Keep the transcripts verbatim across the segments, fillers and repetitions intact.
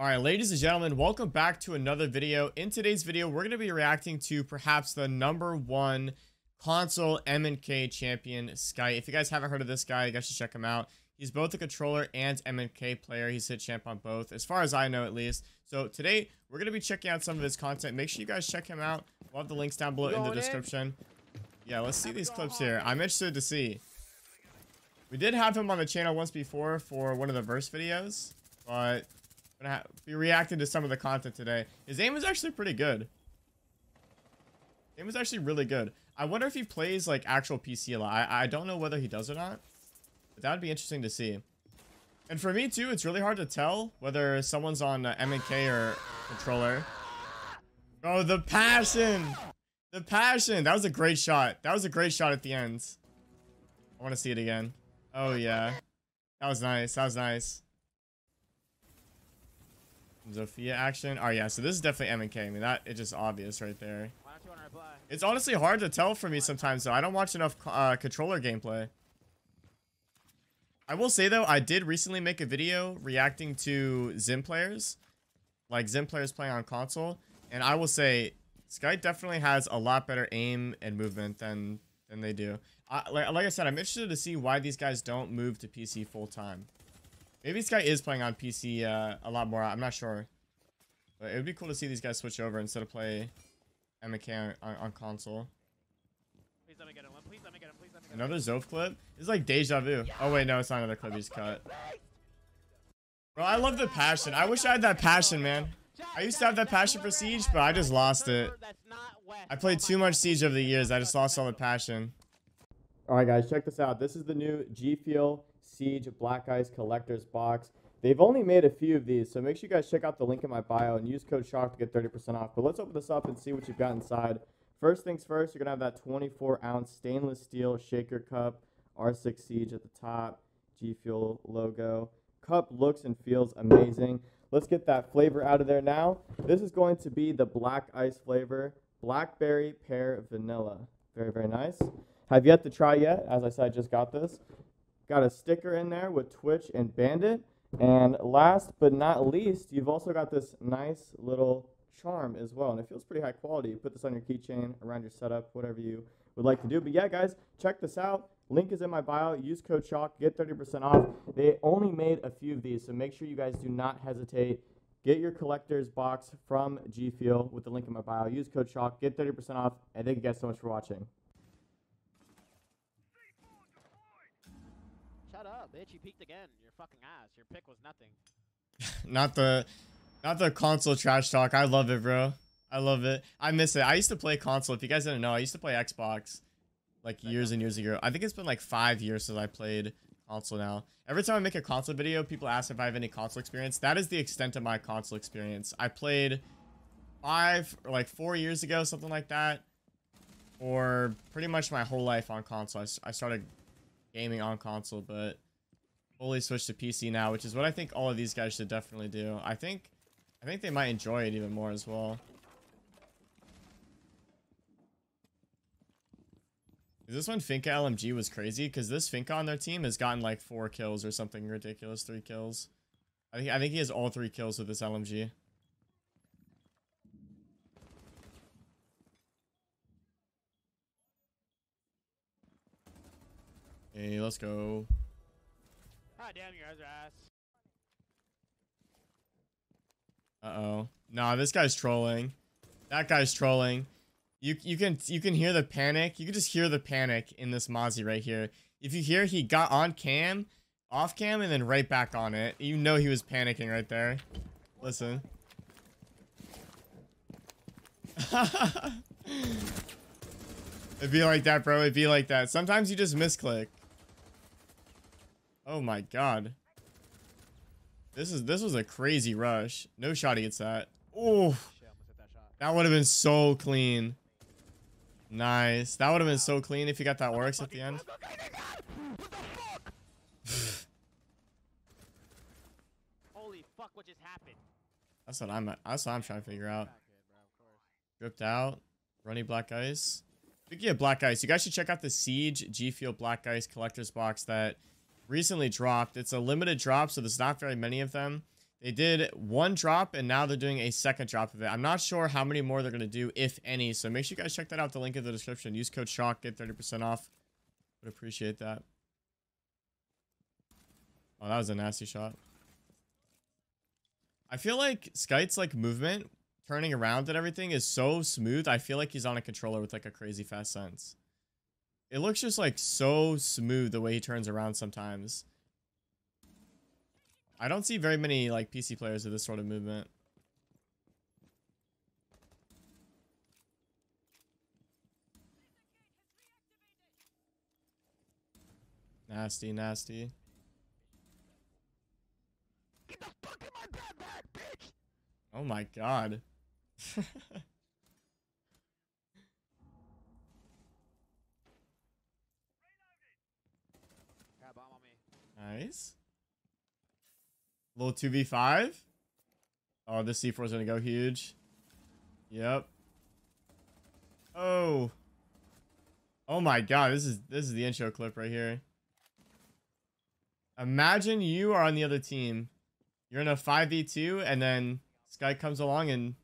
All right, ladies and gentlemen, welcome back to another video. In today's video, we're going to be reacting to perhaps the number one console M and K champion, Skyte. If you guys haven't heard of this guy, you guys should check him out. He's both a controller and M and K player. He's hit champ on both, as far as I know, at least. So today, we're going to be checking out some of his content. Make sure you guys check him out. We'll have the links down below in the description. Yeah, let's see these clips here. I'm interested to see. We did have him on the channel once before for one of the verse videos, but gonna be reacting to some of the content today. His aim is actually pretty good. Aim is actually really good. I wonder if he plays like actual P C a lot. I, I don't know whether he does or not, but that would be interesting to see. And for me too, it's really hard to tell whether someone's on uh, M and K or controller. Oh, the passion! The passion! That was a great shot. That was a great shot at the end. I want to see it again. Oh yeah. That was nice. That was nice. Zofia action. Oh yeah, so this is definitely M and K. I mean, that it's just obvious right there. It's honestly hard to tell for me sometimes, though. I don't watch enough uh, controller gameplay. I will say though, I did recently make a video reacting to Xim players, like Xim players playing on console, and I will say Skyte definitely has a lot better aim and movement than than they do. I, like, like I said, I'm interested to see why these guys don't move to P C full time. Maybe Skyte is playing on P C uh, a lot more. I'm not sure. But it would be cool to see these guys switch over instead of play M and K on, on, on console. Please let me get him. Please let me get him. Please let me get him. Another Zof clip? It's like deja vu. Oh, wait, no, it's not another clip. He's cut. Bro, I love the passion. I wish I had that passion, man. I used to have that passion for Siege, but I just lost it. I played too much Siege over the years. I just lost all the passion. All right, guys, check this out. This is the new G Fuel Siege Black Ice collector's box. They've only made a few of these, so make sure you guys check out the link in my bio and use code SHOCK to get thirty percent off. But let's open this up and see what you've got inside. First things first, you're gonna have that twenty-four ounce stainless steel shaker cup, R six Siege at the top, G Fuel logo. Cup looks and feels amazing. Let's get that flavor out of there now. This is going to be the black ice flavor, blackberry, pear, vanilla. Very, very nice. Have yet to try yet. As I said, I just got this. Got a sticker in there with Twitch and Bandit. And last but not least, you've also got this nice little charm as well. And it feels pretty high quality. You put this on your keychain, around your setup, whatever you would like to do. But yeah, guys, check this out. Link is in my bio. Use code SHOCK. Get thirty percent off. They only made a few of these, so make sure you guys do not hesitate. Get your collector's box from G Fuel with the link in my bio. Use code SHOCK. Get thirty percent off. And thank you guys so much for watching. Shut up, bitch. You peeked again. Your fucking ass. Your pick was nothing. Not the not the console trash talk. I love it, bro. I love it. I miss it. I used to play console. If you guys didn't know, I used to play Xbox like years and years ago. I think it's been like five years since I played console now. Every time I make a console video, people ask if I have any console experience. That is the extent of my console experience. I played five or like four years ago, something like that. Or pretty much my whole life on console. I, I started gaming on console, but fully switched to P C now, which is what I think all of these guys should definitely do. I think I think they might enjoy it even more as well. Is this when Finka L M G was crazy? Because this Finka on their team has gotten like four kills or something ridiculous, three kills. I think I think he has all three kills with this L M G. Hey, let's go. God damn your ass. Uh-oh. Nah, this guy's trolling. That guy's trolling. You you can you can hear the panic. You can just hear the panic in this Mozzie right here. If you hear he got on cam, off cam, and then right back on it. You know he was panicking right there. Listen. It'd be like that, bro. It'd be like that. Sometimes you just misclick. Oh my god. This is this was a crazy rush. No shot he gets that. Oh, that would have been so clean. Nice. That would have been so clean if you got that Oryx at the end. Holy fuck, what just happened? That's what I'm that's what I'm trying to figure out. Gripped out. Runny black ice. Speaking of black ice, you guys should check out the Siege G Fuel Black Ice collector's box that recently dropped. It's a limited drop, so there's not very many of them. They did one drop, and now they're doing a second drop of it. I'm not sure how many more they're going to do, if any. So make sure you guys check that out. The link in the description. Use code SHOCK. Get thirty percent off. Would appreciate that. Oh, that was a nasty shot. I feel like Skyte's, like, movement, turning around and everything is so smooth. I feel like he's on a controller with, like, a crazy fast sense. It looks just, like, so smooth the way he turns around sometimes. I don't see very many, like, P C players with this sort of movement. Nasty, nasty. Get the fuck in my bed back, bitch! Oh my god. Nice. Little two v five. Oh, this C four is going to go huge. Yep. Oh. Oh my god, this is this is the intro clip right here. Imagine you are on the other team. You're in a five v two and then Skyte comes along and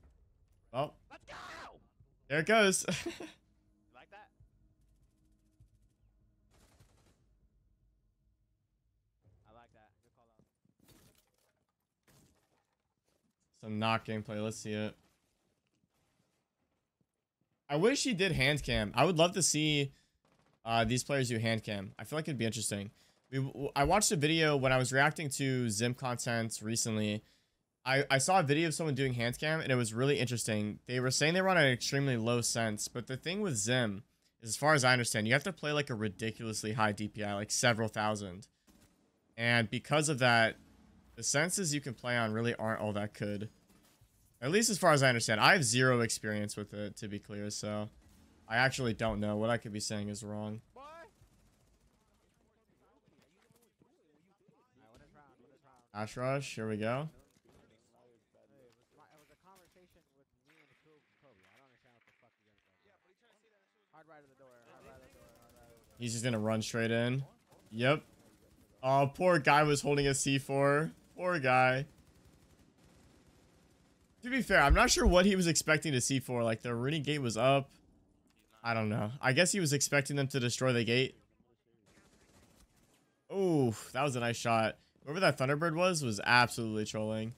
oh. Let's go! There it goes. Like that? I like that. Good call out. Some knock gameplay. Let's see it. I wish he did hand cam. I would love to see uh, these players do hand cam. I feel like it'd be interesting. We, I watched a video when I was reacting to Xim content recently. I, I saw a video of someone doing hand cam, and it was really interesting. They were saying they were on an extremely low sense, but the thing with Xim, is, as far as I understand, you have to play like a ridiculously high D P I, like several thousand. And because of that, the senses you can play on really aren't all that good. At least as far as I understand. I have zero experience with it, to be clear, so I actually don't know. What I could be saying is wrong. Ash rush, here we go. He's just gonna run straight in. Yep. Oh, poor guy was holding a C four. Poor guy. To be fair, I'm not sure what he was expecting to C four. Like, the Rooney gate was up. I don't know. I guess he was expecting them to destroy the gate. Oh, that was a nice shot. Whoever that Thunderbird was, was absolutely trolling.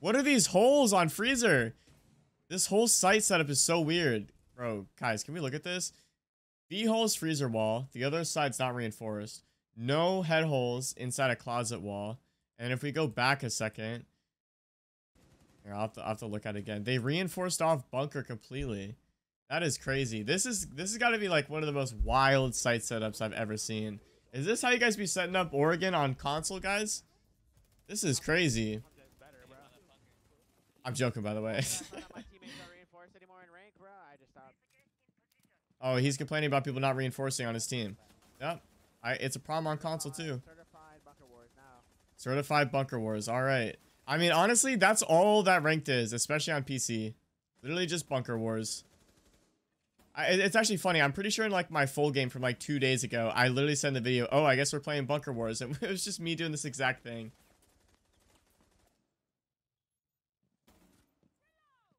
What are these holes on Freezer? This whole site setup is so weird. Bro, guys, can we look at this? B holes, Freezer wall. The other side's not reinforced. No head holes inside a closet wall. And if we go back a second... Here, I'll have to, I'll have to look at it again. They reinforced off bunker completely. That is crazy. This is this has got to be like one of the most wild site setups I've ever seen. Is this how you guys be setting up Oregon on console, guys? This is crazy. I'm joking, by the way. Oh, he's complaining about people not reinforcing on his team. Yep. I, it's a problem on console, too. Certified bunker wars now. Certified bunker wars. All right. I mean, honestly, that's all that ranked is, especially on P C. Literally just bunker wars. I, it's actually funny. I'm pretty sure in like my full game from like two days ago, I literally sent the video, oh, I guess we're playing bunker wars. And it was just me doing this exact thing.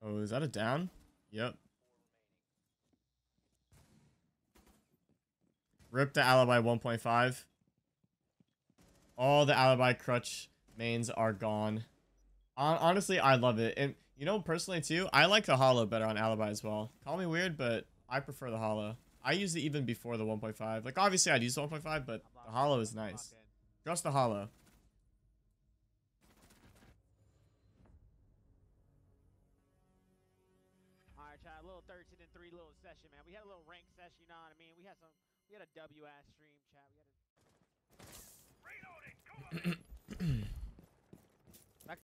Oh, is that a down? Yep. Rip the Alibi one point five. All the Alibi crutch mains are gone. Honestly, I love it. And you know, personally too, I like the hollow better on Alibi as well. Call me weird, but I prefer the hollow. I used it even before the one point five. Like, obviously I'd use the one point five, but the hollow is nice. Just the hollow. All right, child, a little thirteen and three little session, man. We had a little rank session, you know what I mean? We had some, we had a W-ass stream, chat. We had a... Reloading, go on.